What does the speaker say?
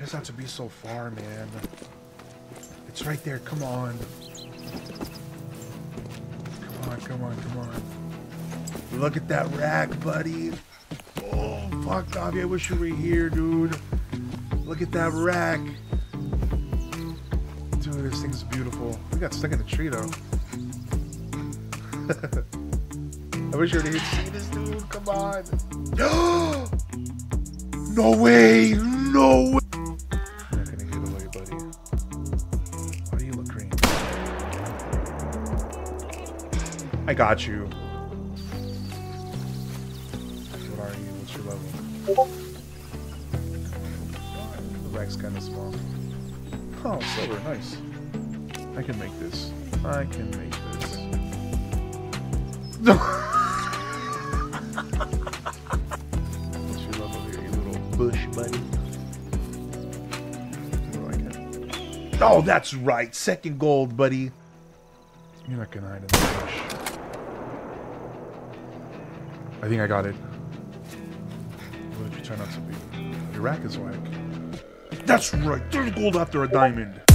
does it have to be so far, man? It's right there. Come on. Come on, come on, come on. Look at that rack, buddy. Oh, fuck, Davi. I wish you were here, dude. Look at that rack. Dude, this thing's beautiful. We got stuck in the tree, though. I wish you were here to see this, dude. Come on. No way. No way. I got you. What are you? What's your level? The rack's kind of small. Oh, silver, nice. I can make this. I can make this. What's your level here, you little bush buddy? Oh, that's right. Second gold, buddy. You're not gonna hide in the bush. I think I got it. What did you turn out to be? Your rack is whack. That's right. There's gold after a diamond.